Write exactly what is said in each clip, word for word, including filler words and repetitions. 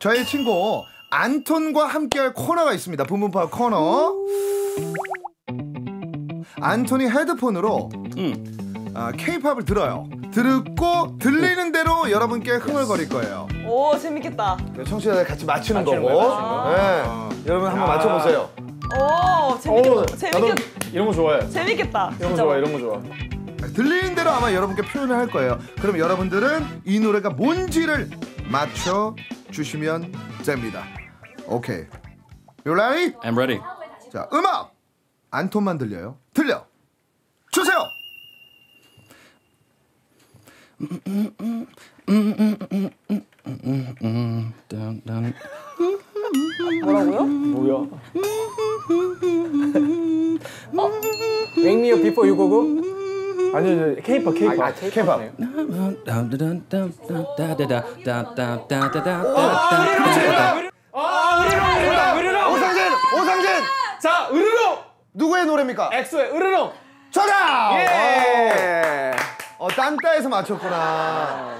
저의 친구 안톤과 함께할 코너가 있습니다. 붐붐파크 코너. 안톤이 헤드폰으로 음. 아, K-팝을 들어요. 듣고 들리는 대로 여러분께 흥얼거릴 거예요. 오, 재밌겠다. 청취자들 같이 맞추는 거고. 맞추는 아 네. 아 여러분 한번 아 맞춰보세요. 오, 재밌겠다. 재밌겠다. 이런 거 좋아해. 재밌겠다. 이런 거 좋아. 이런 거 좋아. 들리는 대로 아마 여러분께 표현을 할 거예요. 그럼 여러분들은 이 노래가 뭔지를 맞춰 주시면 됩니다. 오케이. You ready? I'm ready. 자, 음악. 안톤만 들려요. 들려. 주세요. 뭐라고요? 뭐야? 어? Make me up before you go go? 아니요, 케이팝, 케이팝. 케이팝. 으르렁! 오상진! 오상진! 자, 으르렁! 누구의 노래입니까? 엑소의 으르렁! 정답! 예! 어, 딴따에서 맞췄구나.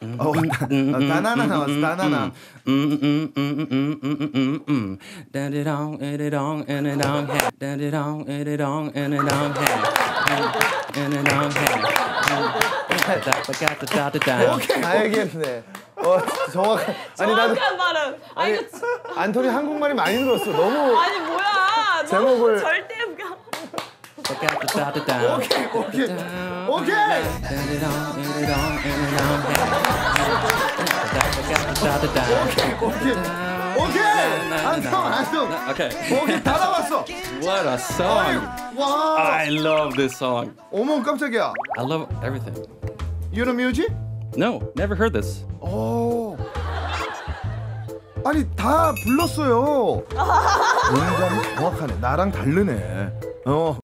어, 나나나 나왔어. 나나나. 오케이, 알겠네. 어, 정확. 아니 나도 발음. 아니 안톤이 한국말이 많이 늘었어. 너무. 아니 뭐야? 제목을 절대 음감. 오케이, 오케이, 오케이. 오케이, 오케이. 안성, 안성. 오케이. 오케이, 다 나왔어. What a song. Wow. I love this song. 어머, 깜짝이야. I love everything. You know music? No, never heard this. Oh. 아니 다 불렀어요. 굉장히 정확하네. 나랑 다르네. 어.